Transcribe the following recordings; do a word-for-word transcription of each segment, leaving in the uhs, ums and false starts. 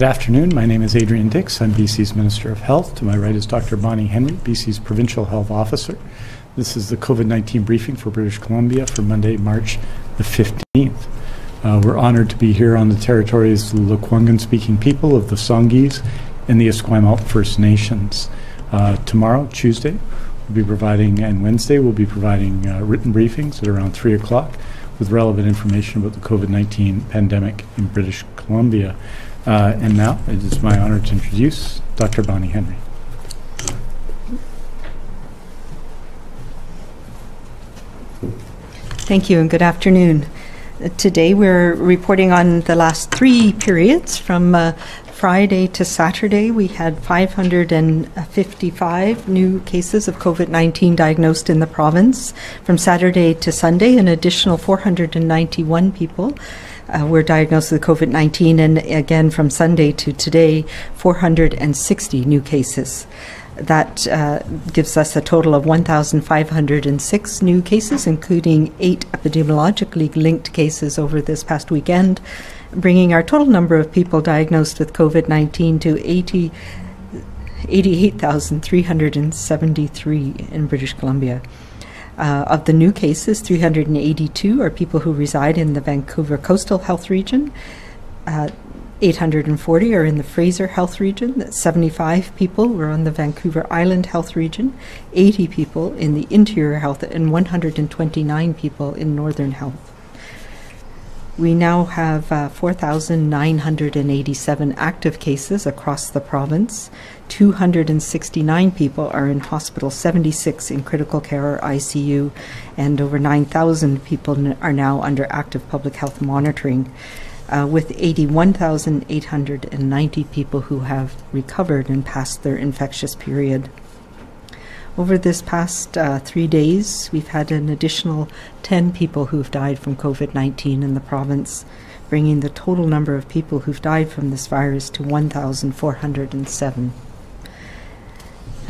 Good afternoon. My name is Adrian Dix. I'm B C's Minister of Health. To my right is Doctor Bonnie Henry, B C's Provincial Health Officer. This is the COVID nineteen briefing for British Columbia for Monday, March the fifteenth. Uh, we're honored to be here on the territories of the Lekwungen-speaking people of the Songhees and the Esquimalt First Nations. Uh, tomorrow, Tuesday, we'll be providing, and Wednesday, we'll be providing uh, written briefings at around three o'clock with relevant information about the COVID nineteen pandemic in British Columbia. Uh, and now, it is my honor to introduce Doctor Bonnie Henry. Thank you and good afternoon. Uh, today we're reporting on the last three periods. From uh, Friday to Saturday, we had five hundred fifty-five new cases of COVID nineteen diagnosed in the province. From Saturday to Sunday, an additional four hundred ninety-one people Uh, were diagnosed with COVID nineteen, and again from Sunday to today, four hundred sixty new cases. That uh, gives us a total of one thousand five hundred six new cases, including eight epidemiologically linked cases over this past weekend, bringing our total number of people diagnosed with COVID nineteen to eighty-eight thousand three hundred seventy-three in British Columbia. Uh, of the new cases, three hundred eighty-two are people who reside in the Vancouver Coastal Health region, uh, eight hundred forty are in the Fraser Health region, seventy-five people were on the Vancouver Island Health region, eighty people in the Interior Health, and one hundred twenty-nine people in Northern Health. We now have uh, four thousand nine hundred eighty-seven active cases across the province. two hundred sixty-nine people are in hospital, seventy-six in critical care or I C U, and over nine thousand people are now under active public health monitoring, uh, with eighty-one thousand eight hundred ninety people who have recovered and passed their infectious period. Over this past uh, three days, we've had an additional ten people who've died from COVID nineteen in the province, bringing the total number of people who've died from this virus to one thousand four hundred seven.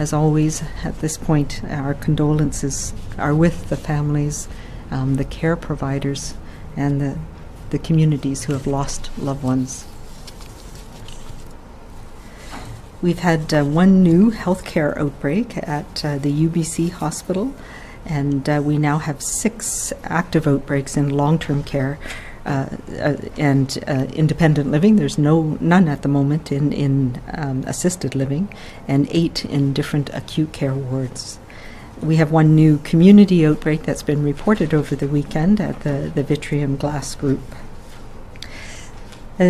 As always, at this point, our condolences are with the families, um, the care providers, and the, the communities who have lost loved ones. We've had uh, one new healthcare outbreak at uh, the U B C hospital, and uh, we now have six active outbreaks in long-term care uh, uh, and uh, independent living. There's no none at the moment in, in um, assisted living, and eight in different acute care wards. We have one new community outbreak that's been reported over the weekend at the, the Vitrium Glass Group.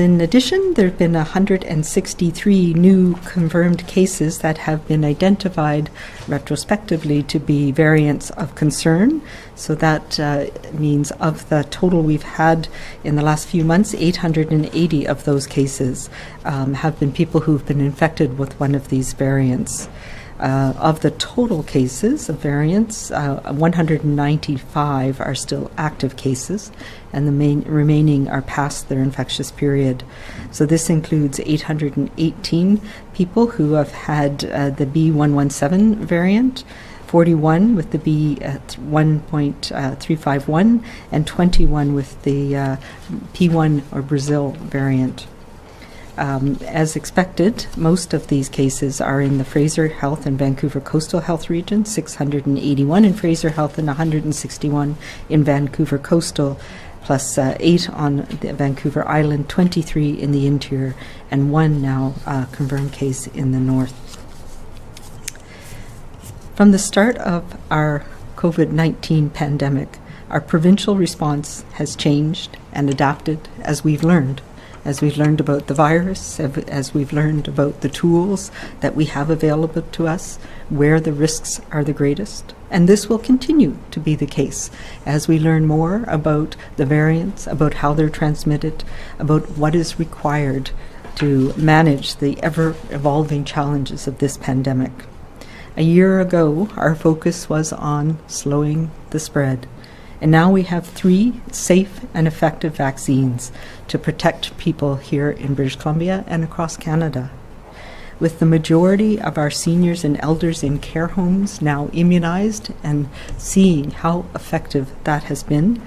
In addition, there have been one hundred sixty-three new confirmed cases that have been identified retrospectively to be variants of concern. So that uh, means of the total we've had in the last few months, eight hundred eighty of those cases um, have been people who've been infected with one of these variants. Uh, of the total cases of variants, uh, one hundred ninety-five are still active cases, and the main remaining are past their infectious period. So this includes eight hundred eighteen people who have had uh, the B one one seven variant, forty-one with the B one point three five one, and twenty-one with the uh, P one or Brazil variant. Um, as expected, most of these cases are in the Fraser Health and Vancouver Coastal Health region, six hundred eighty-one in Fraser Health and one hundred sixty-one in Vancouver Coastal, plus uh, eight on the Vancouver Island, twenty-three in the interior, and one now uh, confirmed case in the north. From the start of our COVID nineteen pandemic, our provincial response has changed and adapted as we've learned. As we've learned about the virus, as we've learned about the tools that we have available to us, where the risks are the greatest. And this will continue to be the case as we learn more about the variants, about how they're transmitted, about what is required to manage the ever-evolving challenges of this pandemic. A year ago, our focus was on slowing the spread. And now we have three safe and effective vaccines to protect people here in British Columbia and across Canada. With the majority of our seniors and elders in care homes now immunized and seeing how effective that has been,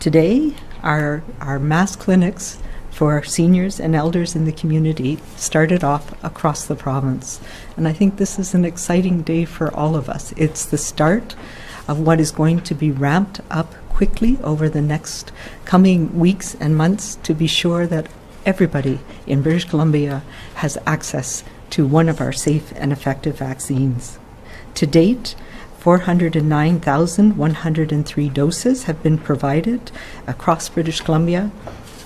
today our, our mass clinics for seniors and elders in the community started off across the province. And I think this is an exciting day for all of us. It's the start of what is going to be ramped up quickly over the next coming weeks and months to be sure that everybody in British Columbia has access to one of our safe and effective vaccines. To date, four hundred nine thousand one hundred three doses have been provided across British Columbia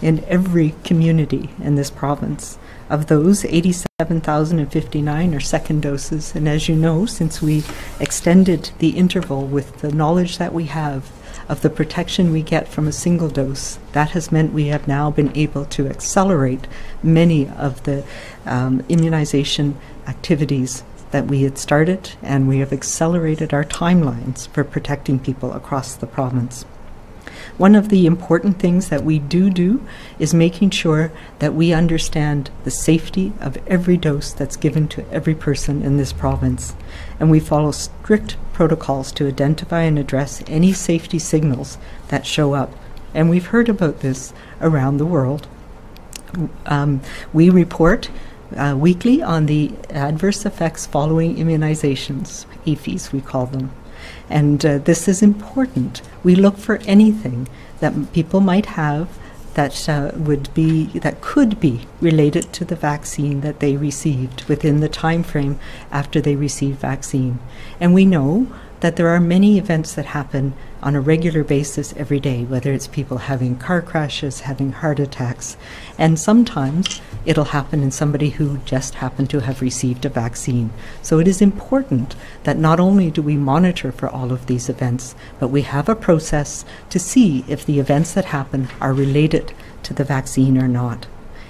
in every community in this province. Of those, eighty-seven thousand fifty-nine are second doses, and as you know, since we extended the interval with the knowledge that we have of the protection we get from a single dose, that has meant we have now been able to accelerate many of the um, immunization activities that we had started, and we have accelerated our timelines for protecting people across the province. One of the important things that we do do is making sure that we understand the safety of every dose that's given to every person in this province. And we follow strict protocols to identify and address any safety signals that show up. And we've heard about this around the world. Um, we report uh, weekly on the adverse effects following immunizations, A F Is we call them. And uh, this is important. We look for anything that m people might have that uh, would be that could be related to the vaccine that they received within the time frame after they received vaccine. And we know that there are many events that happen on a regular basis every day, whether it's people having car crashes, having heart attacks, and sometimes it'll happen in somebody who just happened to have received a vaccine. So it is important that not only do we monitor for all of these events, but we have a process to see if the events that happen are related to the vaccine or not.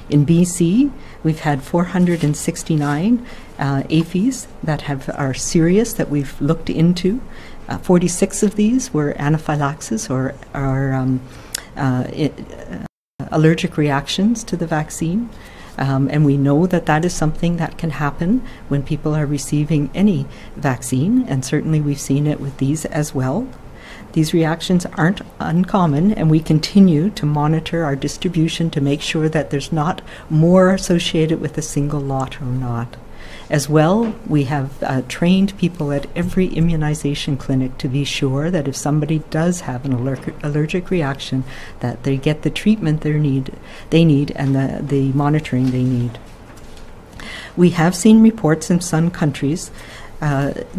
In B C, we've had four hundred sixty-nine uh, A F Is that have, are serious that we've looked into. Uh, forty-six of these were anaphylaxis or, or um, uh, it, uh, allergic reactions to the vaccine. Um, and we know that that is something that can happen when people are receiving any vaccine, and certainly we've seen it with these as well. These reactions aren't uncommon, and we continue to monitor our distribution to make sure that there's not more associated with a single lot or not. As well, we have uh, trained people at every immunization clinic to be sure that if somebody does have an allergic, allergic reaction, that they get the treatment they need, they need and the, the monitoring they need. We have seen reports in some countries Uh,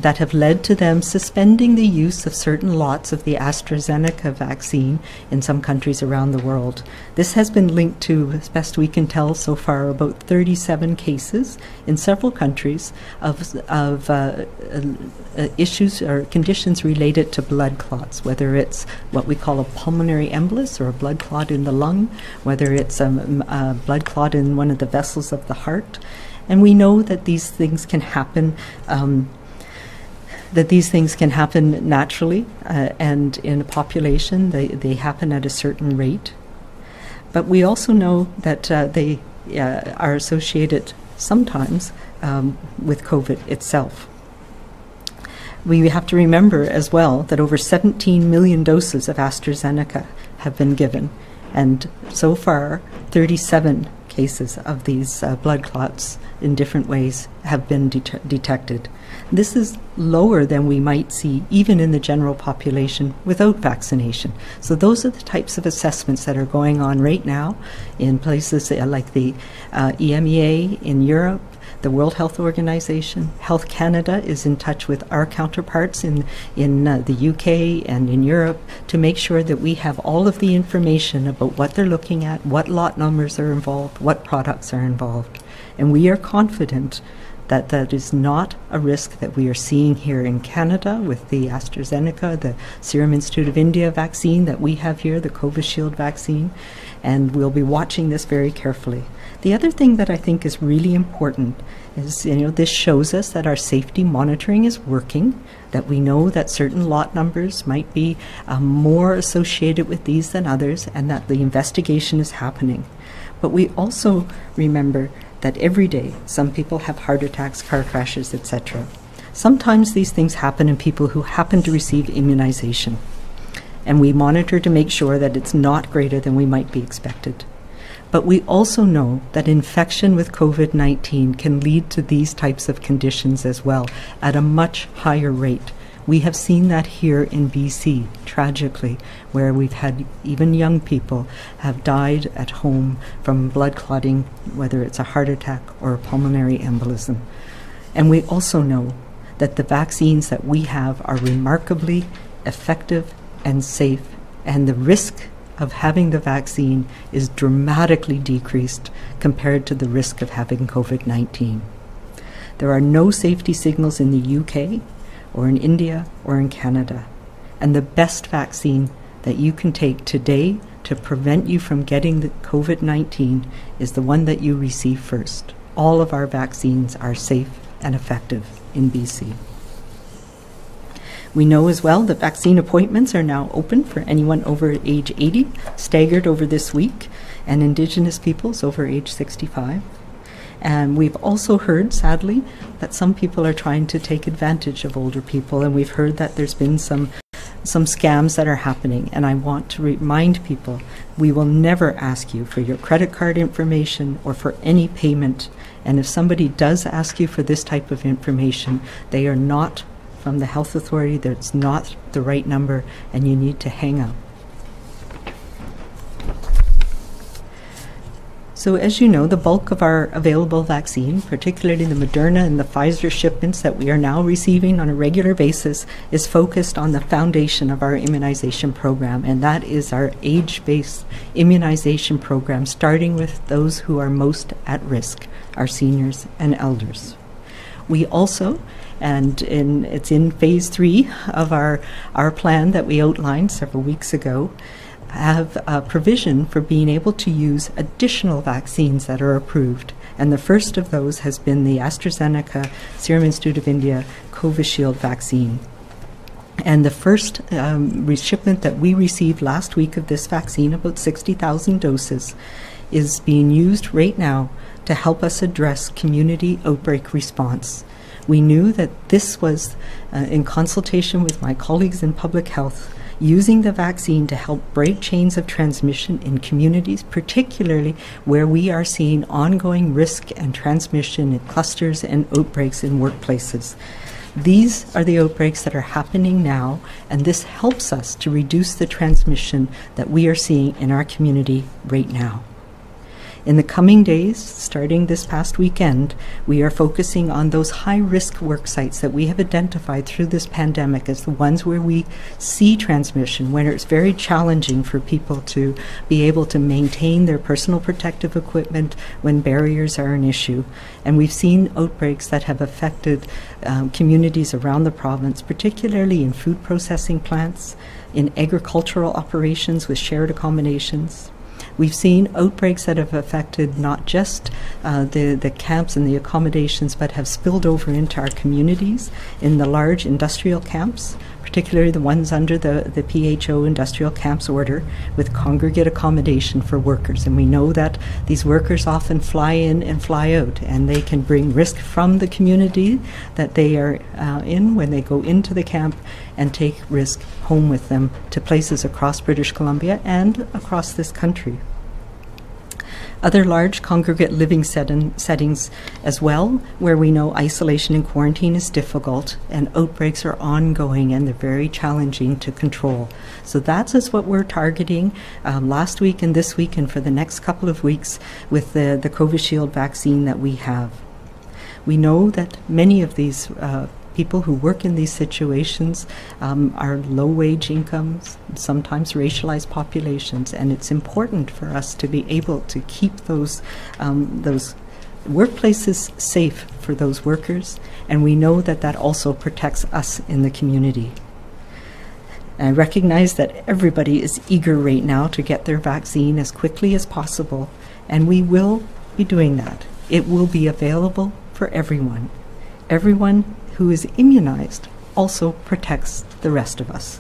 that have led to them suspending the use of certain lots of the AstraZeneca vaccine in some countries around the world. This has been linked to, as best we can tell so far, about thirty-seven cases in several countries of, of uh, uh, issues or conditions related to blood clots, whether it's what we call a pulmonary embolus or a blood clot in the lung, whether it's um, a blood clot in one of the vessels of the heart. And we know that these things can happen, um, that these things can happen naturally uh, and in a population. They, they happen at a certain rate. But we also know that uh, they uh, are associated sometimes um, with COVID itself. We have to remember as well that over seventeen million doses of AstraZeneca have been given. And so far, thirty-seven cases of these uh, blood clots in different ways have been det detected. This is lower than we might see even in the general population without vaccination. So those are the types of assessments that are going on right now in places like the uh, E M E A in Europe, the World Health Organization. Health Canada is in touch with our counterparts in, in uh, the U K and in Europe to make sure that we have all of the information about what they're looking at, what lot numbers are involved, what products are involved. And we are confident that that is not a risk that we are seeing here in Canada with the AstraZeneca, the Serum Institute of India vaccine that we have here, the Covishield vaccine, and we'll be watching this very carefully. The other thing that I think is really important is, you know, this shows us that our safety monitoring is working, that we know that certain lot numbers might be um, more associated with these than others, and that the investigation is happening. But we also remember that every day some people have heart attacks, car crashes, et cetera. Sometimes these things happen in people who happen to receive immunization, and we monitor to make sure that it's not greater than we might be expected. But we also know that infection with COVID nineteen can lead to these types of conditions as well at a much higher rate. We have seen that here in B C, tragically, where we've had even young people have died at home from blood clotting, whether it's a heart attack or a pulmonary embolism. And we also know that the vaccines that we have are remarkably effective and safe, and the risk of having the vaccine is dramatically decreased compared to the risk of having COVID nineteen. There are no safety signals in the U K or in India or in Canada. And the best vaccine that you can take today to prevent you from getting the COVID nineteen is the one that you receive first. All of our vaccines are safe and effective in B C. We know as well that vaccine appointments are now open for anyone over age eighty, staggered over this week, and Indigenous peoples over age sixty-five. And we've also heard, sadly, that some people are trying to take advantage of older people, and we've heard that there's been some some scams that are happening. And I want to remind people, we will never ask you for your credit card information or for any payment. And if somebody does ask you for this type of information, they are not from the health authority, that's not the right number, and you need to hang up. So as you know, the bulk of our available vaccine, particularly the Moderna and the Pfizer shipments that we are now receiving on a regular basis, is focused on the foundation of our immunization program, and that is our age-based immunization program, starting with those who are most at risk, our seniors and elders. We also, and in, it's in phase three of our, our plan that we outlined several weeks ago, have a provision for being able to use additional vaccines that are approved. And the first of those has been the AstraZeneca, Serum Institute of India, Covishield vaccine. And the first um, reshipment that we received last week of this vaccine, about sixty thousand doses, is being used right now to help us address community outbreak response. We knew that this was, uh, in consultation with my colleagues in public health, using the vaccine to help break chains of transmission in communities, particularly where we are seeing ongoing risk and transmission in clusters and outbreaks in workplaces. These are the outbreaks that are happening now, and this helps us to reduce the transmission that we are seeing in our community right now. In the coming days, starting this past weekend, we are focusing on those high-risk work sites that we have identified through this pandemic as the ones where we see transmission, when it's very challenging for people to be able to maintain their personal protective equipment when barriers are an issue. And we've seen outbreaks that have affected um, communities around the province, particularly in food processing plants, in agricultural operations with shared accommodations. We've seen outbreaks that have affected not just uh, the, the camps and the accommodations, but have spilled over into our communities in the large industrial camps, particularly the ones under the, the P H O industrial camps order with congregate accommodation for workers. And we know that these workers often fly in and fly out, and they can bring risk from the community that they are uh, in when they go into the camp and take risk home with them to places across British Columbia and across this country. Other large congregate living setting, settings as well, where we know isolation and quarantine is difficult and outbreaks are ongoing and they're very challenging to control. So that's is what we're targeting um, last week and this week and for the next couple of weeks with the, the Covishield vaccine that we have. We know that many of these uh, people who work in these situations um, are low-wage incomes, sometimes racialized populations, and it's important for us to be able to keep those, um, those workplaces safe for those workers, and we know that that also protects us in the community. I recognize that everybody is eager right now to get their vaccine as quickly as possible, and we will be doing that. It will be available for everyone. Everyone who is immunized also protects the rest of us.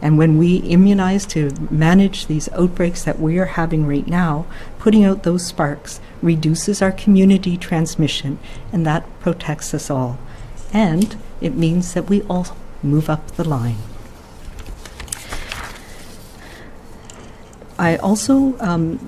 And when we immunize to manage these outbreaks that we are having right now, putting out those sparks reduces our community transmission, and that protects us all. And it means that we all move up the line. I also um,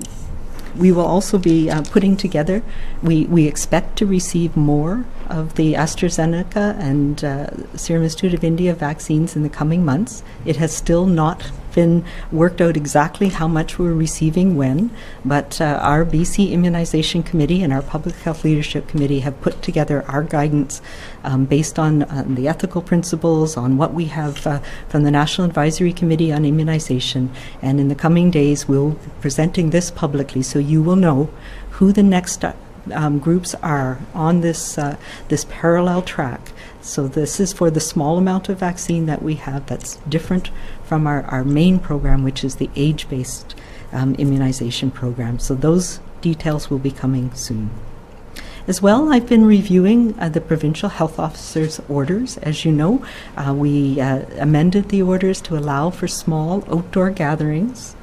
We will also be uh, putting together, we, we expect to receive more of the AstraZeneca and uh, Serum Institute of India vaccines in the coming months. It has still not been worked out exactly how much we're receiving when, but uh, our B C Immunization Committee and our Public Health Leadership Committee have put together our guidance um, based on, on the ethical principles, on what we have uh, from the National Advisory Committee on Immunization, and in the coming days we'll be presenting this publicly so you will know who the next um, groups are on this, uh, this parallel track. So this is for the small amount of vaccine that we have that's different from our, our main program, which is the age-based um, immunization program. So those details will be coming soon. As well, I've been reviewing uh, the provincial health officer's orders. As you know, uh, we uh, amended the orders to allow for small outdoor gatherings.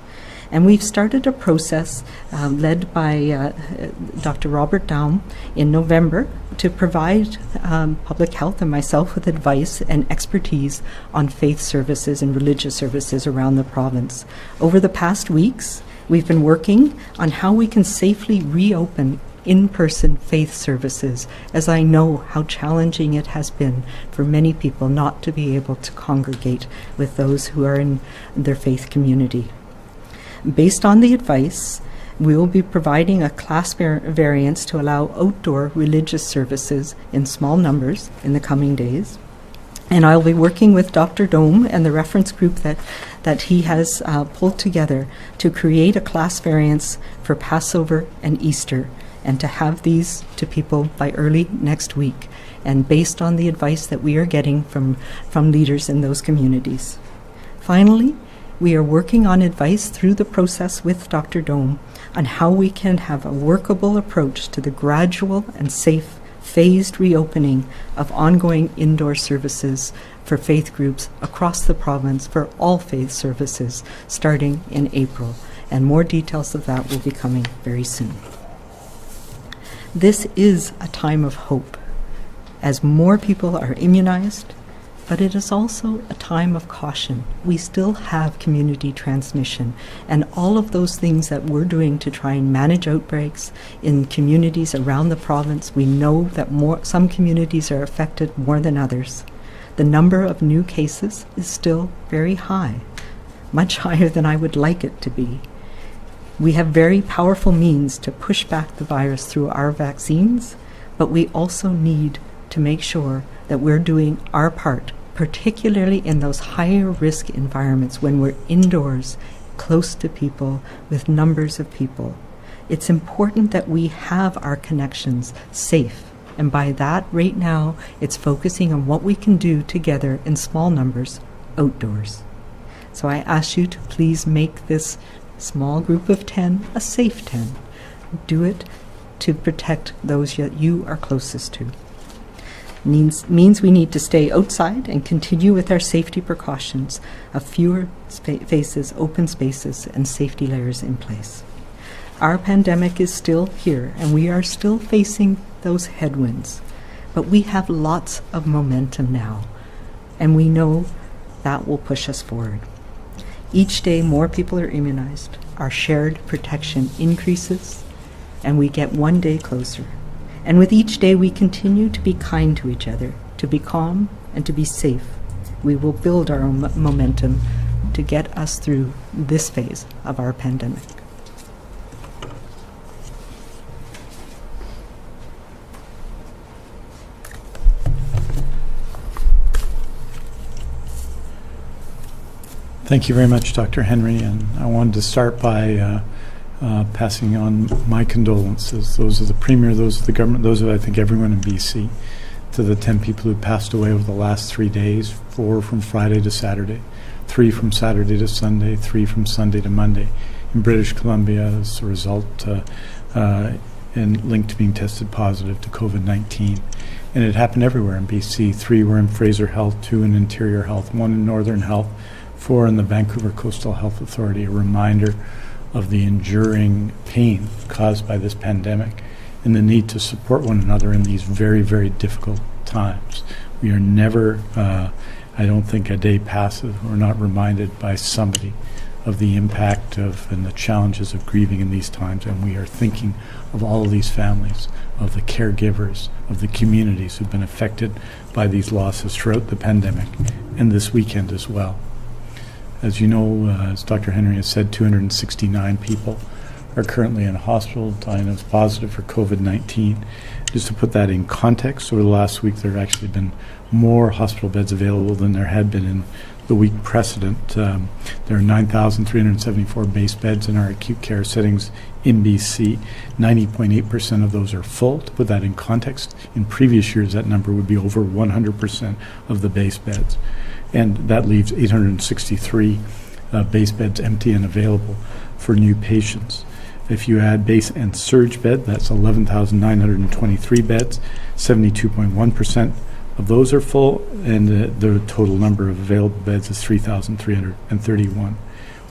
And we've started a process uh, led by uh, Doctor Robert Daum in November to provide um, public health and myself with advice and expertise on faith services and religious services around the province. Over the past weeks, we've been working on how we can safely reopen in-person faith services, as I know how challenging it has been for many people not to be able to congregate with those who are in their faith community. Based on the advice, we will be providing a class var variance to allow outdoor religious services in small numbers in the coming days. And I'll be working with Doctor Daum and the reference group that, that he has uh, pulled together to create a class variance for Passover and Easter, and to have these to people by early next week, and based on the advice that we are getting from, from leaders in those communities. Finally, we are working on advice through the process with Doctor Daum on how we can have a workable approach to the gradual and safe phased reopening of ongoing indoor services for faith groups across the province for all faith services starting in April. And more details of that will be coming very soon. This is a time of hope as more people are immunized, but it is also a time of caution. We still have community transmission, and all of those things that we're doing to try and manage outbreaks in communities around the province, we know that more, some communities are affected more than others. The number of new cases is still very high, much higher than I would like it to be. We have very powerful means to push back the virus through our vaccines, but we also need to make sure that we're doing our part, particularly in those higher risk environments when we're indoors, close to people, with numbers of people. It's important that we have our connections safe. And by that, right now, it's focusing on what we can do together in small numbers outdoors. So I ask you to please make this small group of ten a safe ten. Do it to protect those that you are closest to. Means, means we need to stay outside and continue with our safety precautions of fewer faces, open spaces, and safety layers in place. Our pandemic is still here, and we are still facing those headwinds. But we have lots of momentum now, and we know that will push us forward. Each day more people are immunized, our shared protection increases, and we get one day closer. And with each day we continue to be kind to each other, to be calm and to be safe. We will build our own momentum to get us through this phase of our pandemic. Thank you very much, Doctor Henry, and I wanted to start by uh, Uh, passing on my condolences, those of the Premier, those of the government, those of I think everyone in B C, to the ten people who passed away over the last three days, four from Friday to Saturday, three from Saturday to Sunday, three from Sunday to Monday in British Columbia as a result uh, uh, and linked to being tested positive to COVID nineteen. And it happened everywhere in B C. Three were in Fraser Health, two in Interior Health, one in Northern Health, four in the Vancouver Coastal Health Authority, a reminder of the enduring pain caused by this pandemic and the need to support one another in these very, very difficult times. We are never, uh, I don't think a day passes, we're not reminded by somebody of the impact of and the challenges of grieving in these times, and we are thinking of all of these families, of the caregivers, of the communities who've been affected by these losses throughout the pandemic and this weekend as well. As you know, uh, as Doctor Henry has said, two hundred sixty-nine people are currently in hospital diagnosed positive for COVID nineteen. Just to put that in context, over the last week there have actually been more hospital beds available than there had been in the week precedent. Um, there are nine thousand three hundred seventy-four base beds in our acute care settings in B C. ninety point eight percent of those are full. To put that in context, in previous years that number would be over one hundred percent of the base beds. And that leaves eight hundred sixty-three uh, base beds empty and available for new patients. If you add base and surge bed, that's eleven thousand nine hundred twenty-three beds. seventy-two point one percent of those are full, and uh, the total number of available beds is three thousand three hundred thirty-one.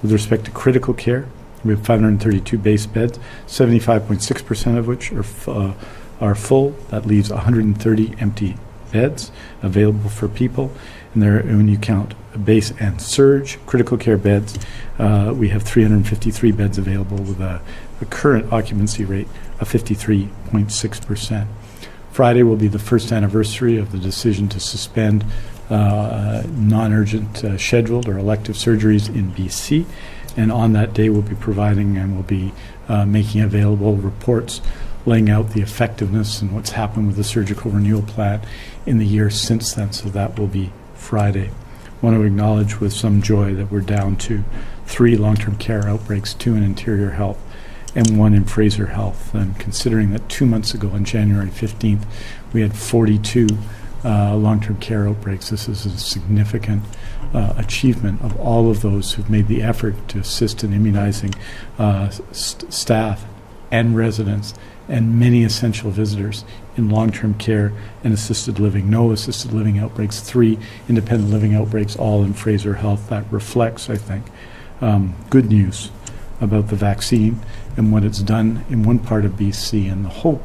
With respect to critical care, we have five hundred thirty-two base beds, seventy-five point six percent of which are, f uh, are full. That leaves one hundred thirty empty beds available for people. And there, when you count base and surge critical care beds, uh, we have three hundred fifty-three beds available with a, a current occupancy rate of fifty-three point six percent. Friday will be the first anniversary of the decision to suspend uh, non-urgent uh, scheduled or elective surgeries in B C, and on that day we'll be providing and we'll be uh, making available reports laying out the effectiveness and what's happened with the surgical renewal plan in the year since then, so that will be Friday. I want to acknowledge with some joy that we're down to three long-term care outbreaks, two in Interior Health and one in Fraser Health. And considering that two months ago on January fifteenth, we had forty-two uh, long-term care outbreaks, this is a significant uh, achievement of all of those who've made the effort to assist in immunizing uh, st staff and residents and many essential visitors in long-term care and assisted living. No assisted living outbreaks, three independent living outbreaks, all in Fraser Health. That reflects, I think, um, good news about the vaccine and what it's done in one part of B C, and the hope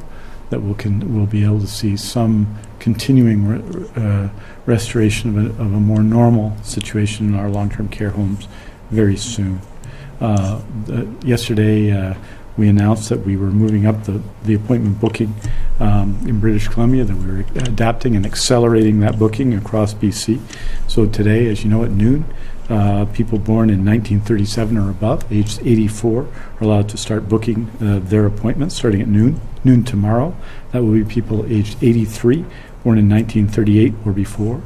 that we'll, can, we'll be able to see some continuing re uh, restoration of a, of a more normal situation in our long-term care homes very soon. Uh, the, yesterday, uh, we announced that we were moving up the, the appointment booking um, in British Columbia, that we were adapting and accelerating that booking across B C. So today, as you know, at noon, uh, people born in nineteen thirty-seven or above, aged eighty-four, are allowed to start booking uh, their appointments starting at noon. Noon tomorrow, that will be people aged eighty-three, born in nineteen thirty-eight or before.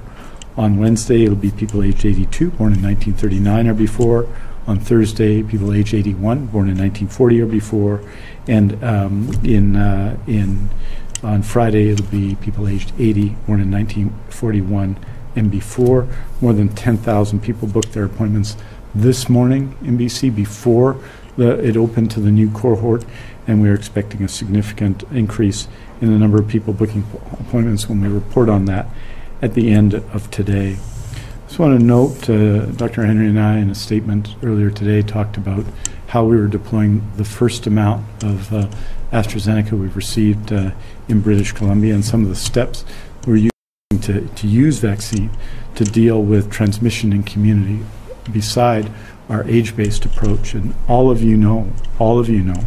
On Wednesday, it'll be people aged eighty-two, born in nineteen thirty-nine or before. On Thursday, people age eighty-one, born in nineteen forty or before, and um, in uh, in on Friday it'll be people aged eighty, born in nineteen forty-one and before. More than ten thousand people booked their appointments this morning in B C before the, it opened to the new cohort, and we're expecting a significant increase in the number of people booking appointments when we report on that at the end of today. I just want to note, uh, Doctor Henry and I in a statement earlier today talked about how we were deploying the first amount of uh, AstraZeneca we've received uh, in British Columbia, and some of the steps we're using to, to use vaccine to deal with transmission in community beside our age-based approach. And all of you know, all of you know,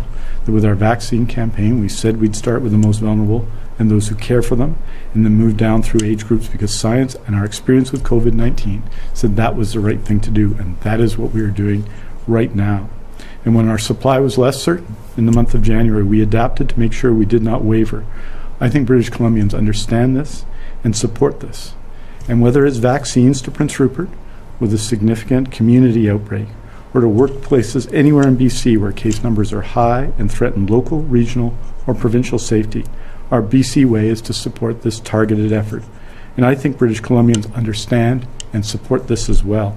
that with our vaccine campaign we said we'd start with the most vulnerable and those who care for them, and then move down through age groups, because science and our experience with COVID nineteen said that was the right thing to do, and that is what we are doing right now. And when our supply was less certain in the month of January, we adapted to make sure we did not waver. I think British Columbians understand this and support this. And whether it's vaccines to Prince Rupert with a significant community outbreak, or to workplaces anywhere in B C where case numbers are high and threaten local, regional, or provincial safety, our B C way is to support this targeted effort. And I think British Columbians understand and support this as well.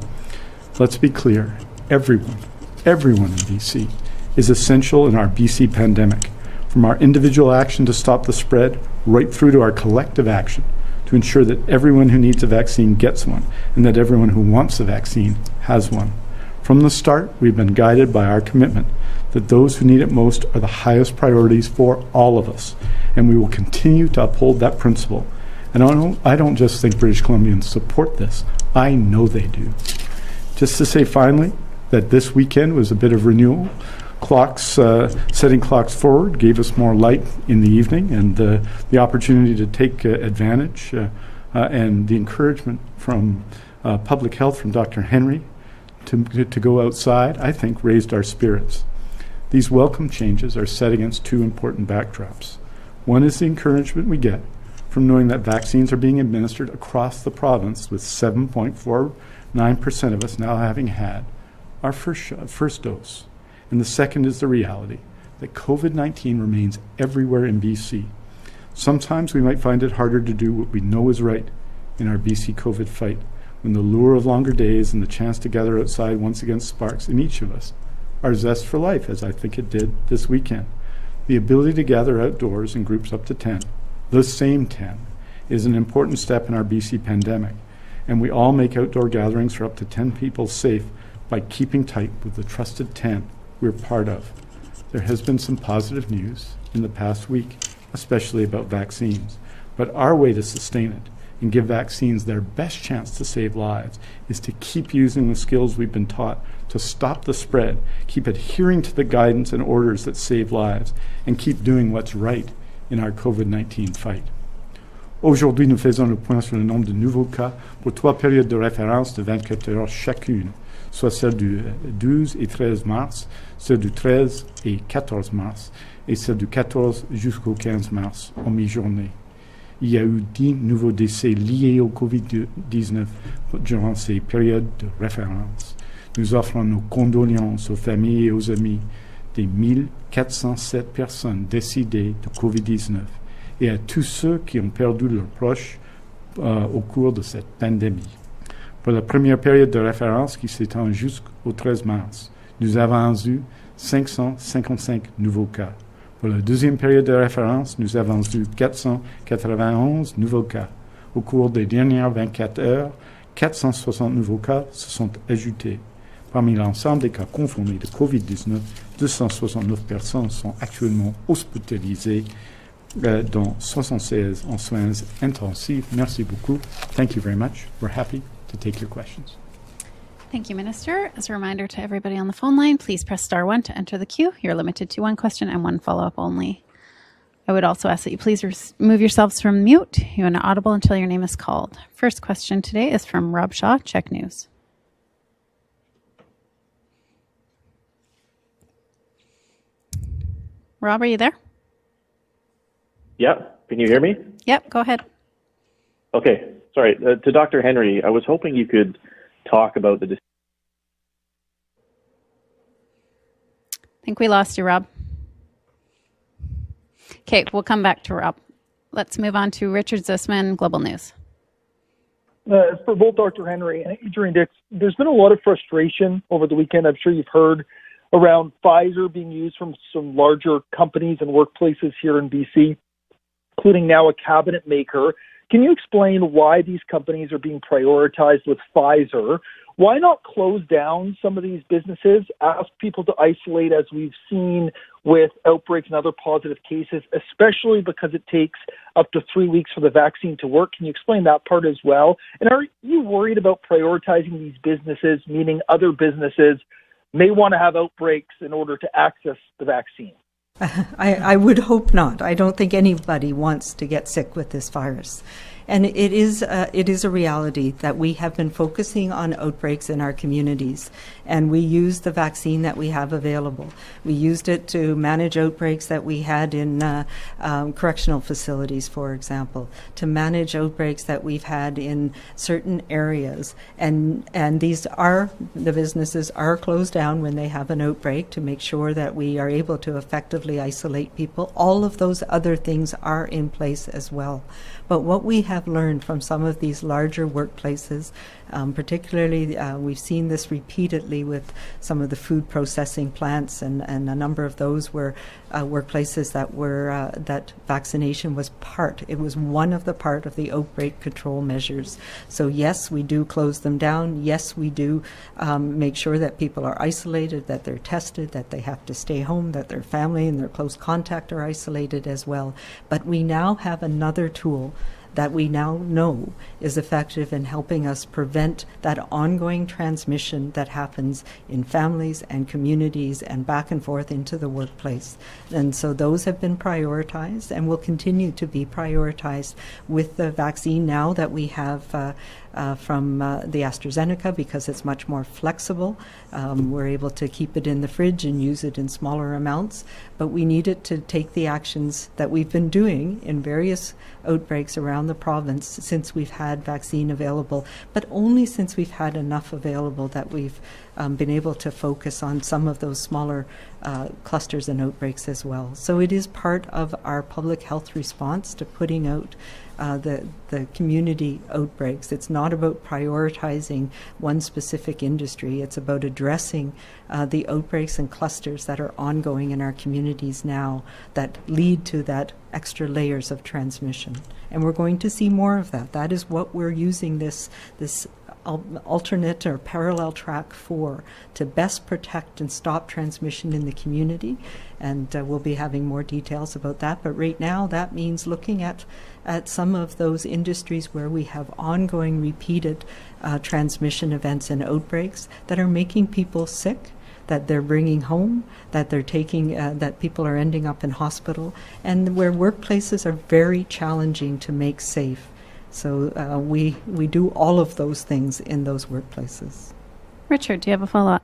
Let's be clear, everyone, everyone in B C is essential in our B C pandemic, from our individual action to stop the spread, right through to our collective action to ensure that everyone who needs a vaccine gets one, and that everyone who wants a vaccine has one. From the start, we've been guided by our commitment that those who need it most are the highest priorities for all of us, and we will continue to uphold that principle. And I don't, I don't just think British Columbians support this, I know they do. Just to say finally, that this weekend was a bit of renewal. Clocks, uh, setting clocks forward gave us more light in the evening and uh, the opportunity to take uh, advantage uh, uh, and the encouragement from uh, public health, from Doctor Henry, to, to go outside, I think raised our spirits. These welcome changes are set against two important backdrops. One is the encouragement we get from knowing that vaccines are being administered across the province, with seven point four nine percent of us now having had our first, sh- first dose. And the second is the reality that COVID nineteen remains everywhere in B C. Sometimes we might find it harder to do what we know is right in our B C COVID fight, when the lure of longer days and the chance to gather outside once again sparks in each of us our zest for life, as I think it did this weekend. The ability to gather outdoors in groups up to ten, the same ten, is an important step in our B C pandemic, and we all make outdoor gatherings for up to ten people safe by keeping tight with the trusted ten we're part of. There has been some positive news in the past week, especially about vaccines, but our way to sustain it and give vaccines their best chance to save lives is to keep using the skills we've been taught to stop the spread, keep adhering to the guidance and orders that save lives, and keep doing what's right in our COVID nineteen fight. Aujourd'hui, nous faisons le point sur le nombre de nouveaux cas pour trois périodes de référence de vingt-quatre heures chacune, soit celle du douze et treize mars, celle du treize et quatorze mars, et celle du quatorze jusqu'au quinze mars en mi-journée. Il y a eu dix nouveaux décès liés au COVID dix-neuf durant ces périodes de référence. Nous offrons nos condoléances aux familles et aux amis des mille quatre cent sept personnes décédées de COVID dix-neuf et à tous ceux qui ont perdu leurs proches euh, au cours de cette pandémie. Pour la première période de référence qui s'étend jusqu'au treize mars, nous avons eu cinq cent cinquante-cinq nouveaux cas. Pour la deuxième période de référence, nous avons eu quatre cent quatre-vingt-onze nouveaux cas. Au cours des dernières vingt-quatre heures, quatre cent soixante nouveaux cas se sont ajoutés. Parmi l'ensemble des cas confirmés de COVID dix-neuf, deux cent soixante-neuf personnes sont actuellement hospitalisées, Uh, dont soixante-seize en soins intensifs. Merci beaucoup. Thank you very much. We're happy to take your questions. Thank you, Minister. As a reminder to everybody on the phone line, please press star one to enter the queue. You're limited to one question and one follow-up only. I would also ask that you please res- move yourselves from mute. You are not audible until your name is called. First question today is from Rob Shaw, Czech News. Rob, are you there? Yep. Can you hear me? Yep. Go ahead. Okay. Sorry. Uh, to Doctor Henry, I was hoping you could talk about the... Dis- I think we lost you, Rob. Okay. We'll come back to Rob. Let's move on to Richard Zussman, Global News. Uh, for both Doctor Henry and Adrian Dix, there's been a lot of frustration over the weekend. I'm sure you've heard around Pfizer being used from some larger companies and workplaces here in B C, including now a cabinet maker. Can you explain why these companies are being prioritized with Pfizer? Why not close down some of these businesses, ask people to isolate as we've seen with outbreaks and other positive cases, especially because it takes up to three weeks for the vaccine to work? Can you explain that part as well? And are you worried about prioritizing these businesses, meaning other businesses may want to have outbreaks in order to access the vaccine? I, I would hope not. I don't think anybody wants to get sick with this virus. And it is, a, it is a reality that we have been focusing on outbreaks in our communities, and we use the vaccine that we have available. We used it to manage outbreaks that we had in uh, um, correctional facilities, for example, to manage outbreaks that we've had in certain areas. And and these are, the businesses are closed down when they have an outbreak to make sure that we are able to effectively isolate people. All of those other things are in place as well. But what we have learned from some of these larger workplaces, um, particularly uh, we've seen this repeatedly with some of the food processing plants, and, and a number of those were uh, workplaces that were uh, that vaccination was part. It was one of the part of the outbreak control measures. So yes, we do close them down. Yes, we do um, make sure that people are isolated, that they're tested, that they have to stay home, that their family and their close contact are isolated as well. But we now have another tool that we now know is effective in helping us prevent that ongoing transmission that happens in families and communities and back and forth into the workplace. And so those have been prioritized and will continue to be prioritized with the vaccine now that we have uh, uh, from uh, the AstraZeneca, because it's much more flexible. Um, we're able to keep it in the fridge and use it in smaller amounts, but we need it to take the actions that we've been doing in various outbreaks around the province since we've had vaccine available, but only since we've had enough available that we've um, been able to focus on some of those smaller uh, clusters and outbreaks as well. So it is part of our public health response to putting out Uh, the, the community outbreaks. It's not about prioritizing one specific industry. It's about addressing uh, the outbreaks and clusters that are ongoing in our communities now that lead to that extra layers of transmission. And we're going to see more of that. That is what we're using this this alternate or parallel track for, to best protect and stop transmission in the community. And uh, we'll be having more details about that. But right now, that means looking at, at some of those industries where we have ongoing repeated uh, transmission events and outbreaks that are making people sick, that they're bringing home, that they're taking, uh, that people are ending up in hospital, and where workplaces are very challenging to make safe. So uh, we we do all of those things in those workplaces. Richard, do you have a follow-up?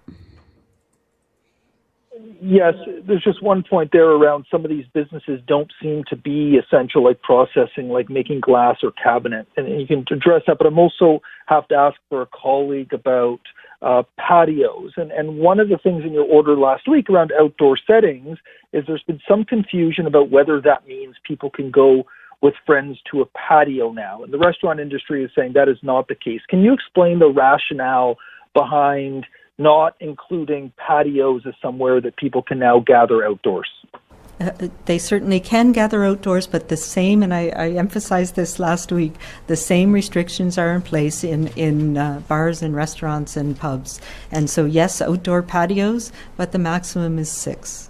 Yes, there's just one point there around some of these businesses don't seem to be essential, like processing, like making glass or cabinet, and you can address that. But I'm also have to ask for a colleague about uh, patios. And, and one of the things in your order last week around outdoor settings is there's been some confusion about whether that means people can go with friends to a patio now. And the restaurant industry is saying that is not the case. Can you explain the rationale behind not including patios as somewhere that people can now gather outdoors? Uh, they certainly can gather outdoors, but the same, and I, I emphasized this last week, the same restrictions are in place in, in uh, bars and restaurants and pubs. And so, yes, outdoor patios, but the maximum is six.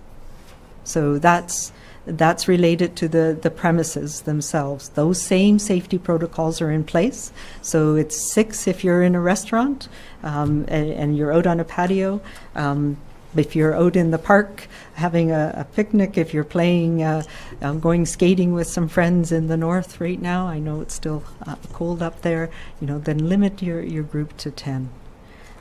So that's... That's related to the, the premises themselves. Those same safety protocols are in place. So it's six if you're in a restaurant um, and, and you're out on a patio. Um, if you're out in the park having a, a picnic, if you're playing, uh, um, going skating with some friends in the north right now, I know it's still uh, cold up there, you know, then limit your, your group to ten.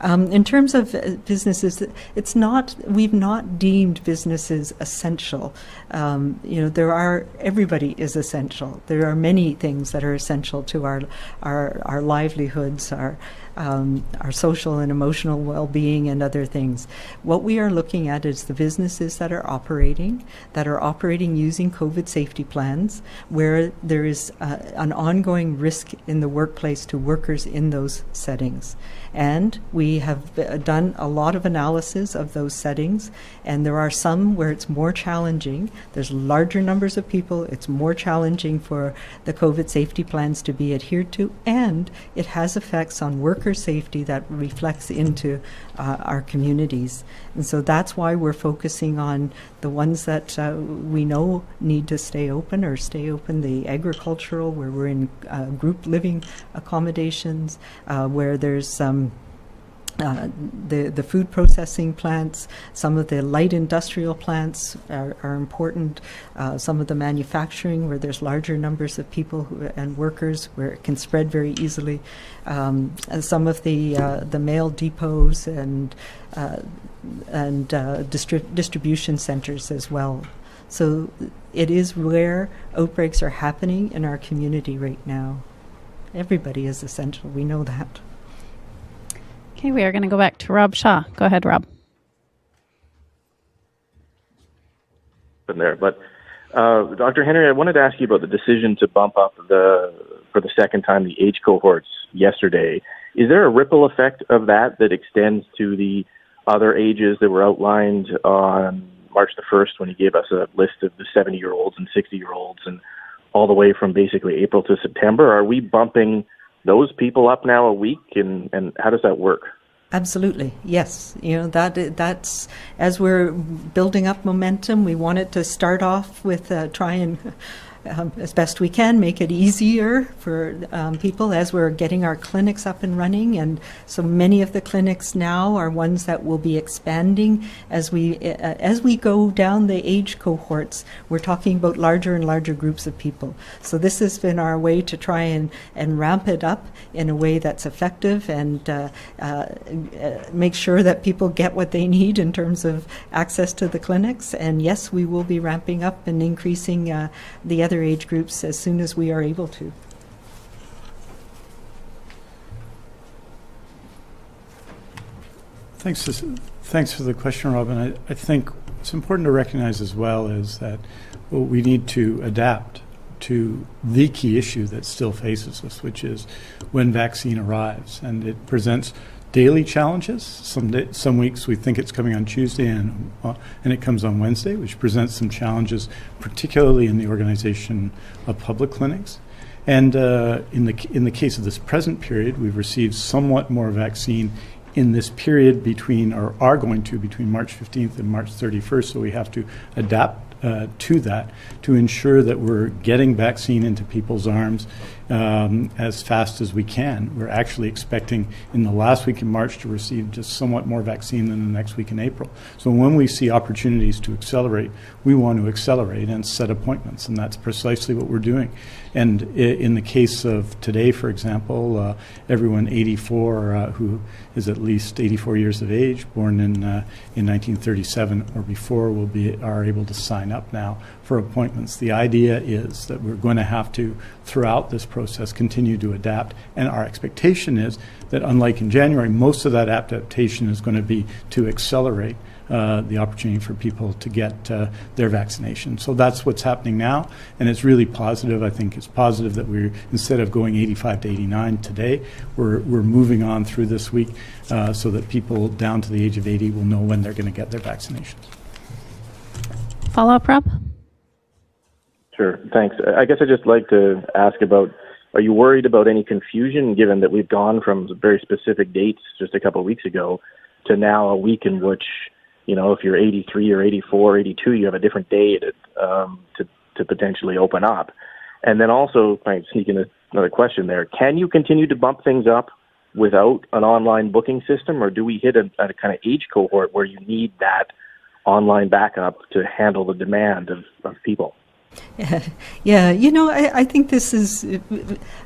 Um, in terms of businesses, it's not, we've not deemed businesses essential. Um, you know, there are, everybody is essential. There are many things that are essential to our our, our livelihoods, our um, our social and emotional well-being and other things. What we are looking at is the businesses that are operating, that are operating using COVID safety plans, where there is uh, an ongoing risk in the workplace to workers in those settings. And we have done a lot of analysis of those settings, and there are some where it's more challenging. There's larger numbers of people. It's more challenging for the COVID safety plans to be adhered to, and it has effects on worker safety that reflects into uh, our communities. And so that's why we're focusing on the ones that uh, we know need to stay open or stay open, the agricultural, where we're in uh, group living accommodations, uh, where there's um, Uh, the, the food processing plants, some of the light industrial plants are, are important, uh, some of the manufacturing where there's larger numbers of people who, and workers where it can spread very easily, um, and some of the, uh, the mail depots and, uh, and uh, distri- distribution centers as well. So it is where outbreaks are happening in our community right now. Everybody is essential, we know that. Okay, we are going to go back to Rob Shaw. Go ahead, Rob. There, but uh, Doctor Henry, I wanted to ask you about the decision to bump up the for the second time the age cohorts yesterday. Is there a ripple effect of that that extends to the other ages that were outlined on March the first when you gave us a list of the seventy-year-olds and sixty-year-olds and all the way from basically April to September? Are we bumping those people up now a week, and, and how does that work? Absolutely, yes. You know, that that's as we're building up momentum, we want it to start off with uh, try and um, as best we can, make it easier for um, people as we're getting our clinics up and running. And so many of the clinics now are ones that will be expanding as we, uh, as we go down the age cohorts. We're talking about larger and larger groups of people. So this has been our way to try and, and ramp it up in a way that's effective and uh, uh, make sure that people get what they need in terms of access to the clinics. And yes, we will be ramping up and increasing uh, the other age groups as soon as we are able to. Thanks, thanks for the question, Robin. I, I think what's important to recognize as well is that well, we need to adapt to the key issue that still faces us, which is when vaccine arrives. And it presents daily challenges. Some day, some weeks we think it's coming on Tuesday and, uh, and it comes on Wednesday, which presents some challenges, particularly in the organization of public clinics. And uh, in, the, in the case of this present period, we've received somewhat more vaccine in this period between, or are going to, between March fifteenth and March thirty-first, so we have to adapt Uh, to that to ensure that we're getting vaccine into people's arms um, as fast as we can. We're actually expecting in the last week in March to receive just somewhat more vaccine than the next week in April. So when we see opportunities to accelerate, we want to accelerate and set appointments, and that's precisely what we're doing. And in the case of today, for example, uh, everyone eighty-four uh, who is at least eighty-four years of age, born in uh, in nineteen thirty-seven or before, will be are able to sign up now for appointments. The idea is that we're going to have to, throughout this process, continue to adapt, and our expectation is that, unlike in January, most of that adaptation is going to be to accelerate uh, the opportunity for people to get uh, their vaccination. So that's what's happening now, and it's really positive. I think it's positive that we're, instead of going eighty-five to eighty-nine today, we're, we're moving on through this week uh, so that people down to the age of eighty will know when they're going to get their vaccinations. Follow-up, Rob? Sure, thanks. I guess I'd just like to ask about, are you worried about any confusion, given that we've gone from very specific dates just a couple of weeks ago to now a week in which, you know, if you're eighty-three or eighty-four or eighty-two, you have a different day to, um, to, to potentially open up? And then also, I sneak in another question there, can you continue to bump things up without an online booking system, or do we hit a, a kind of age cohort where you need that online backup to handle the demand of, of people? Yeah, yeah. You know, I, I think this is,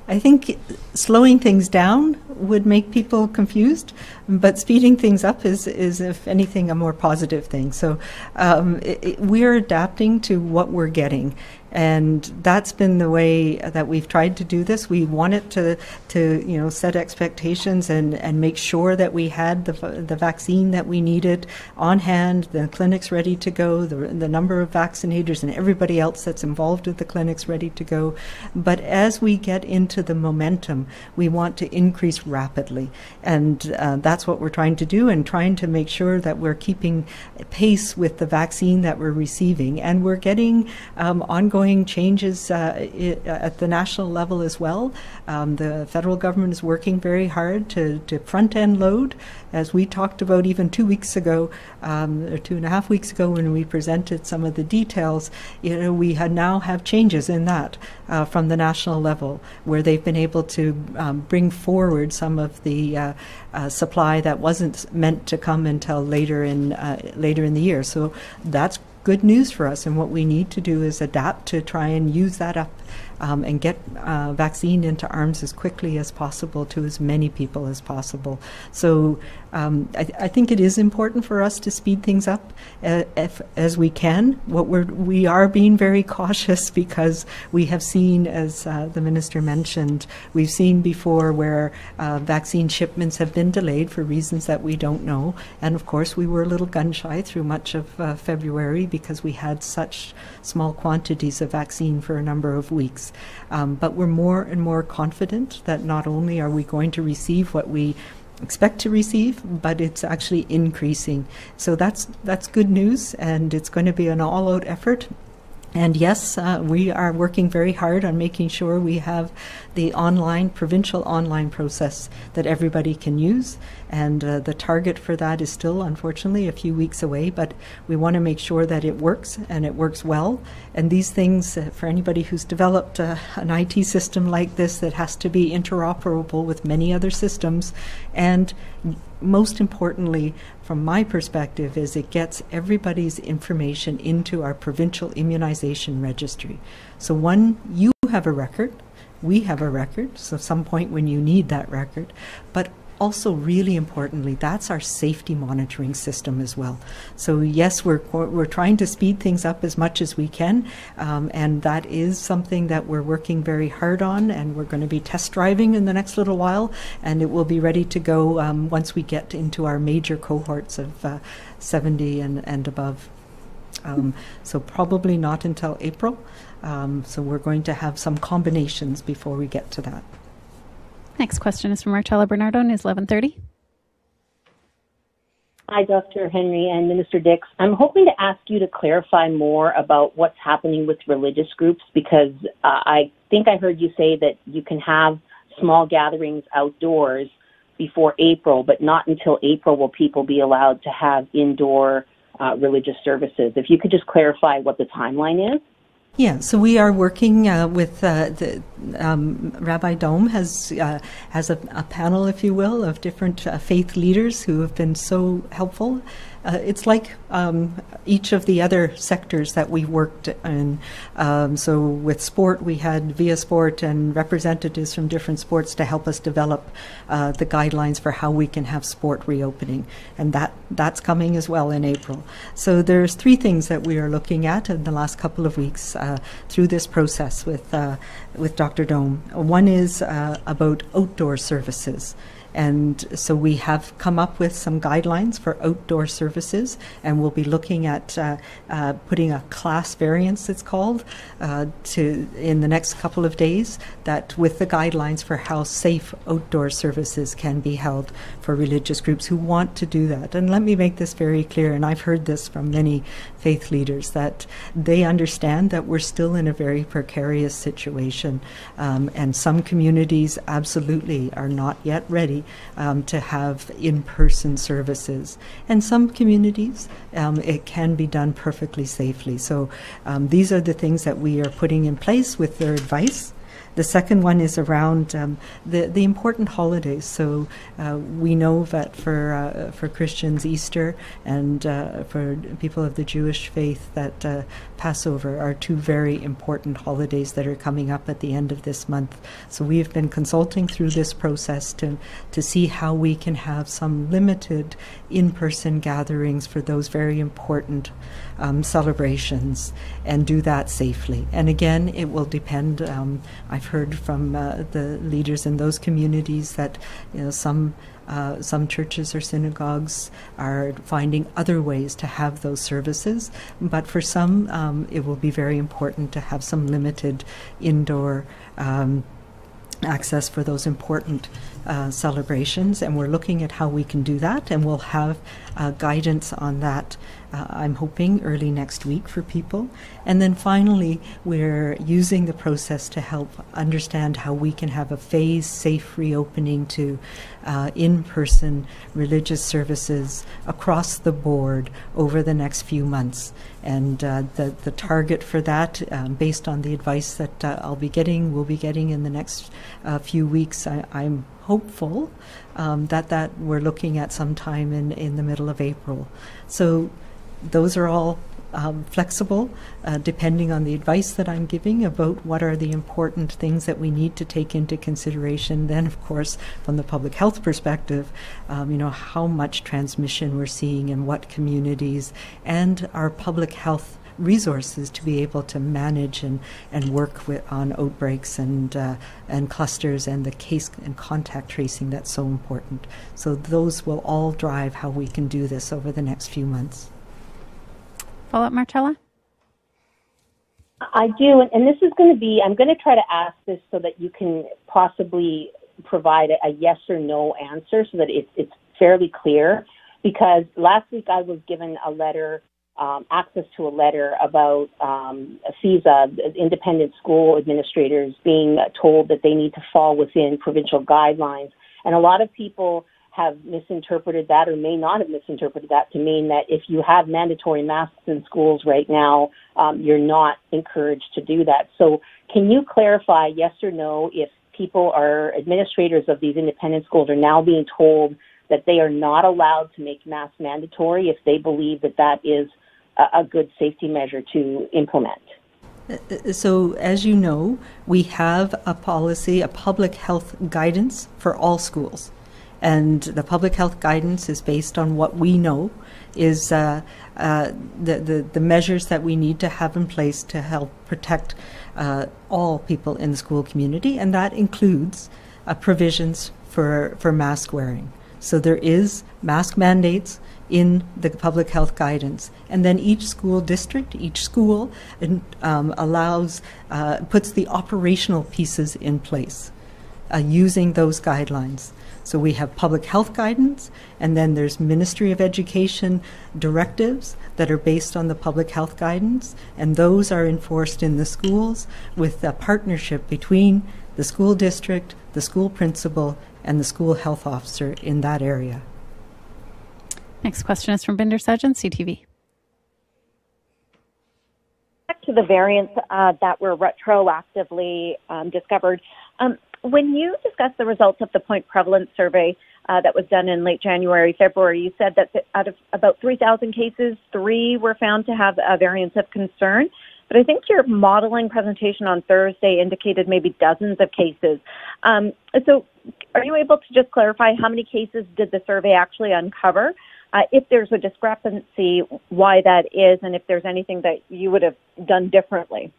I think slowing things down would make people confused, but speeding things up is, is if anything, a more positive thing. So um, it, it, we're adapting to what we're getting. And that's been the way that we've tried to do this. We wanted to, to you know, set expectations and, and make sure that we had the, the vaccine that we needed on hand, the clinics ready to go, the, the number of vaccinators and everybody else that's involved with the clinics ready to go. But as we get into the momentum, we want to increase rapidly. And uh, that's what we're trying to do, and trying to make sure that we're keeping pace with the vaccine that we're receiving. And we're getting um, ongoing changes uh, it, at the national level as well. Um, the federal government is working very hard to, to front-end load, as we talked about even two weeks ago, um, or two and a half weeks ago when we presented some of the details. You know, we ha now have changes in that uh, from the national level, where they've been able to um, bring forward some of the uh, uh, supply that wasn't meant to come until later in uh, later in the year. So that's good news for us, and what we need to do is adapt to try and use that up um, and get uh, vaccine into arms as quickly as possible to as many people as possible. So um, I, th I think it is important for us to speed things up uh, if, as we can. What we're, we are being very cautious, because we have seen, as uh, the minister mentioned, we've seen before where uh, vaccine shipments have been delayed for reasons that we don't know. And of course, we were a little gun shy through much of uh, February, because we had such small quantities of vaccine for a number of weeks. Um, but we're more and more confident that not only are we going to receive what we expect to receive, but it's actually increasing. So that's, that's good news, and it's going to be an all-out effort. And yes, uh, we are working very hard on making sure we have the online, provincial online process that everybody can use. And uh, the target for that is still, unfortunately, a few weeks away. But we want to make sure that it works and it works well. And these things, uh, for anybody who's developed uh, an I T system like this that has to be interoperable with many other systems, and most importantly, from my perspective, is it gets everybody's information into our provincial immunization registry. So one, you have a record, we have a record, so some point when you need that record, but also really importantly, that's our safety monitoring system as well. So yes, we're, we're trying to speed things up as much as we can, um, and that is something that we're working very hard on, and we're going to be test driving in the next little while, and it will be ready to go um, once we get into our major cohorts of uh, seventy and, and above. Um, so probably not until April, um, so we're going to have some combinations before we get to that. Next question is from Martella Bernardo, and is eleven thirty. Hi, Doctor Henry and Minister Dix. I'm hoping to ask you to clarify more about what's happening with religious groups, because uh, I think I heard you say that you can have small gatherings outdoors before April, but not until April will people be allowed to have indoor uh, religious services. If you could just clarify what the timeline is. Yeah, so we are working uh, with uh, the um, Rabbi Daum has uh, has a, a panel, if you will, of different uh, faith leaders who have been so helpful. Uh, it's like um, each of the other sectors that we worked in. Um, so with sport, we had Via Sport and representatives from different sports to help us develop uh, the guidelines for how we can have sport reopening. And that, that's coming as well in April. So there's three things that we are looking at in the last couple of weeks uh, through this process with, uh, with Doctor Daum. One is uh, about outdoor services. And so we have come up with some guidelines for outdoor services, and we'll be looking at uh, uh, putting a class variance, it's called, uh, to in the next couple of days, that with the guidelines for how safe outdoor services can be held for religious groups who want to do that. And let me make this very clear, and I've heard this from many faith leaders, that they understand that we're still in a very precarious situation, um, and some communities absolutely are not yet ready Um, to have in-person services. And some communities, um, it can be done perfectly safely. So um, these are the things that we are putting in place with their advice. The second one is around um, the, the important holidays. So uh, we know that for, uh, for Christians, Easter, and uh, for people of the Jewish faith, that uh, Passover are two very important holidays that are coming up at the end of this month. So we have been consulting through this process to, to see how we can have some limited in-person gatherings for those very important um, celebrations and do that safely. And again, it will depend. Um, I I've heard from uh, the leaders in those communities that, you know, some uh, some churches or synagogues are finding other ways to have those services, but for some um, it will be very important to have some limited indoor um, access for those important uh, celebrations, and we're looking at how we can do that, and we'll have uh, guidance on that. Uh, I'm hoping early next week for people. And then finally, we're using the process to help understand how we can have a phased, safe reopening to uh, in-person religious services across the board over the next few months. And uh, the, the target for that, um, based on the advice that uh, I'll be getting, we'll be getting in the next uh, few weeks, I, I'm hopeful um, that, that we're looking at sometime in, in the middle of April. So those are all um, flexible, uh, depending on the advice that I'm giving about what are the important things that we need to take into consideration. Then, of course, from the public health perspective, um, you know, how much transmission we're seeing in what communities, and our public health resources to be able to manage and, and work with, on outbreaks and, uh, and clusters and the case and contact tracing that's so important. So those will all drive how we can do this over the next few months. Follow up, Martella? I do, and this is going to be, I'm going to try to ask this so that you can possibly provide a yes or no answer so that it's, it's fairly clear, because last week I was given a letter um, access to a letter about um, FISA, independent school administrators, being told that they need to fall within provincial guidelines. And a lot of people have misinterpreted that, or may not have misinterpreted that, to mean that if you have mandatory masks in schools right now, um, you're not encouraged to do that. So can you clarify, yes or no, if people are, administrators of these independent schools are now being told that they are not allowed to make masks mandatory if they believe that that is a, a good safety measure to implement? So, as you know, we have a policy, a public health guidance for all schools. And the public health guidance is based on what we know is uh, uh, the, the, the measures that we need to have in place to help protect uh, all people in the school community. And that includes uh, provisions for, for mask wearing. So there is mask mandates in the public health guidance. And then each school district, each school um, allows, uh, puts the operational pieces in place uh, using those guidelines. So we have public health guidance, and then there's Ministry of Education directives that are based on the public health guidance, and those are enforced in the schools with a partnership between the school district, the school principal, and the school health officer in that area. Next question is from Binder Sajjan, C T V. Back to the variants uh, that were retroactively um, discovered. Um, When you discussed the results of the point prevalence survey uh, that was done in late January, February, you said that the, out of about three thousand cases, three were found to have a variant of concern. But I think your modeling presentation on Thursday indicated maybe dozens of cases. Um, so are you able to just clarify how many cases did the survey actually uncover? Uh, if there's a discrepancy, why that is, and if there's anything that you would have done differently?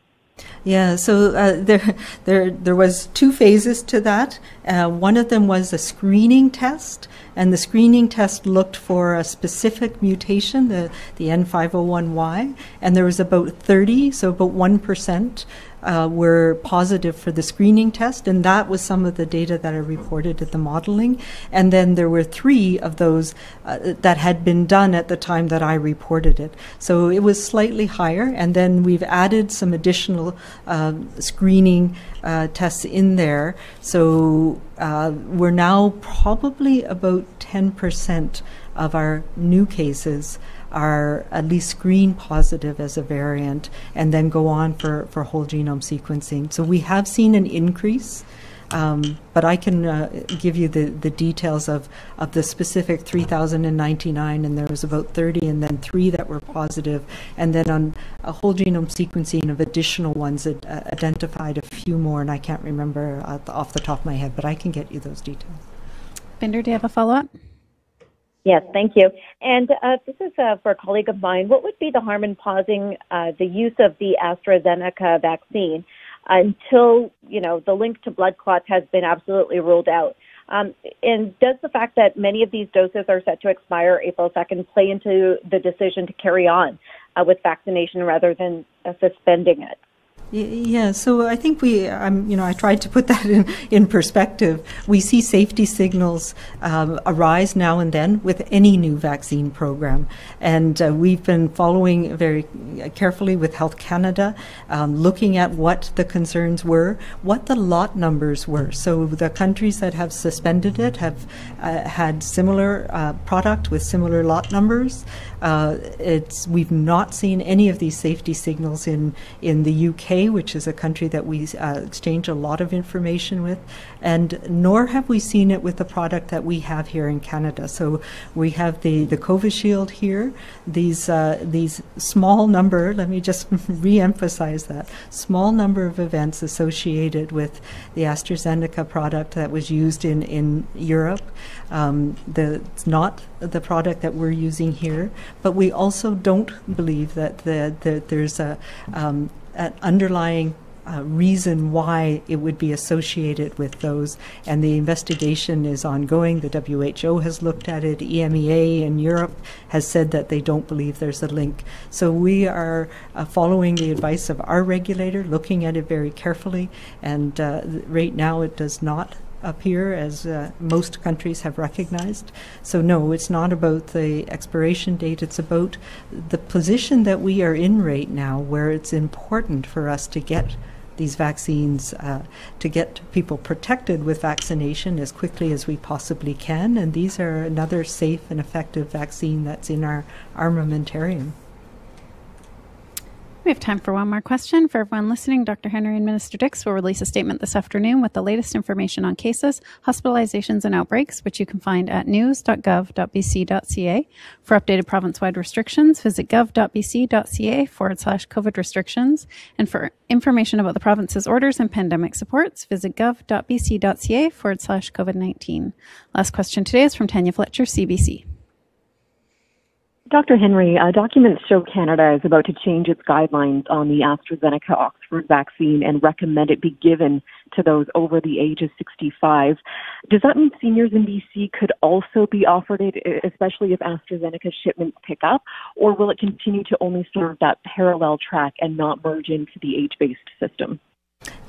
Yeah, so uh, there, there, there was two phases to that. Uh, one of them was a screening test, and the screening test looked for a specific mutation, the, the N five oh one Y, and there was about thirty, so about one percent uh, were positive for the screening test, and that was some of the data that I reported at the modeling. And then there were three of those uh, that had been done at the time that I reported it. So it was slightly higher, and then we've added some additional uh, screening uh, tests in there. So uh, we're now probably about ten percent of our new cases are at least screen positive as a variant and then go on for, for whole genome sequencing. So we have seen an increase, um, but I can uh, give you the, the details of, of the specific three thousand ninety-nine, and there was about thirty, and then three that were positive, and then on a whole genome sequencing of additional ones that uh, identified a few more, and I can't remember off the top of my head, but I can get you those details. Binder, do you have a follow-up? Yes, thank you. And uh, this is uh, for a colleague of mine. What would be the harm in pausing uh, the use of the AstraZeneca vaccine until, you know, the link to blood clots has been absolutely ruled out? Um, and does the fact that many of these doses are set to expire April second play into the decision to carry on uh, with vaccination rather than uh, suspending it? Yeah, so I think we, um, you know, I tried to put that in, in perspective. We see safety signals um, arise now and then with any new vaccine program. And uh, we've been following very carefully with Health Canada, um, looking at what the concerns were, what the lot numbers were. So the countries that have suspended it have uh, had similar uh, product with similar lot numbers. Uh, it's, we've not seen any of these safety signals in, in the U K, which is a country that we uh, exchange a lot of information with, and nor have we seen it with the product that we have here in Canada. So we have the, the Covishield here, these, uh, these small number, let me just re-emphasize that, small number of events associated with the AstraZeneca product that was used in, in Europe. Um, the, it's not the product that we're using here, but we also don't believe that the, the, there's a um, an underlying uh, reason why it would be associated with those, and the investigation is ongoing. The W H O has looked at it, E M E A in Europe has said that they don't believe there's a link. So we are uh, following the advice of our regulator, looking at it very carefully, and uh, right now it does not up here, as uh, most countries have recognized. So no, it's not about the expiration date, it's about the position that we are in right now, where it's important for us to get these vaccines, uh, to get people protected with vaccination as quickly as we possibly can, and these are another safe and effective vaccine that's in our armamentarium. We have time for one more question. For everyone listening, Doctor Henry and Minister Dix will release a statement this afternoon with the latest information on cases, hospitalizations, and outbreaks, which you can find at news dot gov dot b c dot c a. For updated province-wide restrictions, visit gov.bc.ca forward slash COVID restrictions. And for information about the province's orders and pandemic supports, visit gov.bc.ca forward slash COVID-19. Last question today is from Tanya Fletcher, C B C. Doctor Henry, uh, documents show Canada is about to change its guidelines on the AstraZeneca Oxford vaccine and recommend it be given to those over the age of sixty-five. Does that mean seniors in B C could also be offered it, especially if AstraZeneca shipments pick up, or will it continue to only serve that parallel track and not merge into the age-based system?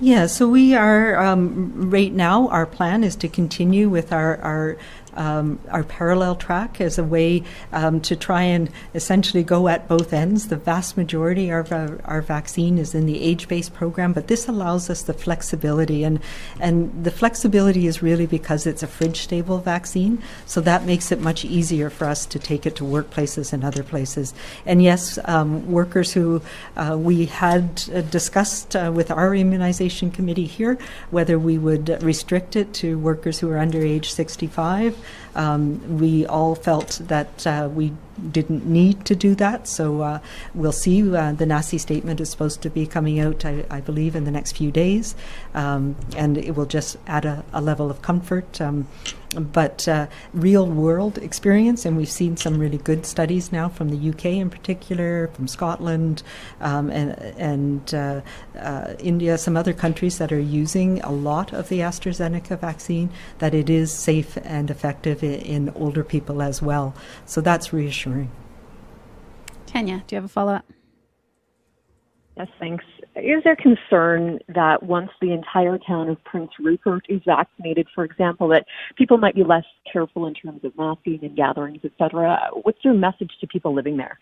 Yeah, so we are, um, right now, our plan is to continue with our, our Um, our parallel track as a way um, to try and essentially go at both ends. The vast majority of our, our vaccine is in the age-based program, but this allows us the flexibility, and and the flexibility is really because it's a fridge-stable vaccine, so that makes it much easier for us to take it to workplaces and other places. And yes, um, workers who uh, we had uh, discussed uh, with our immunization committee here whether we would restrict it to workers who are under age sixty-five. Um, we all felt that uh, we didn't need to do that, so uh, we'll see. Uh, the N A C I statement is supposed to be coming out, I, I believe, in the next few days, um, and it will just add a, a level of comfort. Um, but uh, real-world experience, and we've seen some really good studies now from the U K in particular, from Scotland, um, and, and uh, uh, India, some other countries that are using a lot of the AstraZeneca vaccine, that it is safe and effective in, in older people as well. So that's reassuring. Tanya, do you have a follow-up? Yes, thanks. Is there concern that once the entire town of Prince Rupert is vaccinated, for example, that people might be less careful in terms of masking and gatherings, et cetera? What's your message to people living there?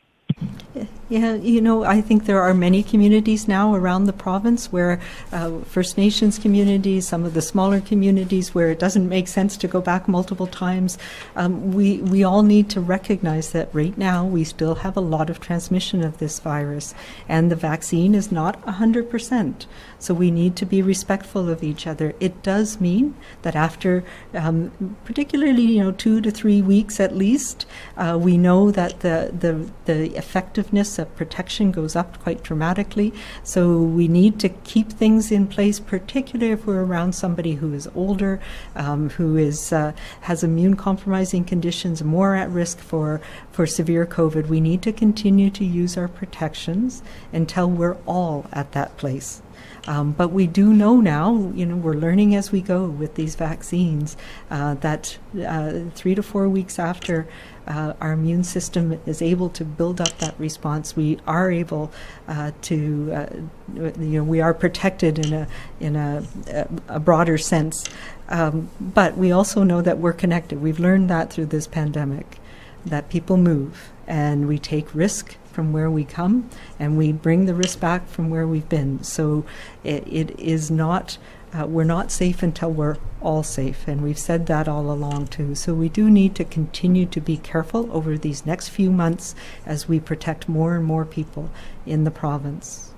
Yeah, you know, I think there are many communities now around the province where uh, First Nations communities, some of the smaller communities where it doesn't make sense to go back multiple times. Um, we, we all need to recognize that right now we still have a lot of transmission of this virus, and the vaccine is not one hundred percent. So we need to be respectful of each other. It does mean that after um, particularly, you know, two to three weeks at least, uh, we know that the, the, the effectiveness of protection goes up quite dramatically, so we need to keep things in place, particularly if we're around somebody who is older, um, who is uh, has immune compromising conditions, more at risk for for severe COVID. We need to continue to use our protections until we're all at that place. Um, but we do know now, you know, we're learning as we go with these vaccines, uh, that uh, three to four weeks after uh, our immune system is able to build up that response, we are able uh, to, uh, you know, we are protected in a in a, a broader sense. Um, but we also know that we're connected. We've learned that through this pandemic, that people move and we take risk from where we come, and we bring the risk back from where we've been. So it, it is not, uh, we're not safe until we're all safe, and we've said that all along too. So we do need to continue to be careful over these next few months as we protect more and more people in the province.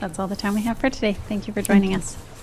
That's all the time we have for today. Thank you for joining us.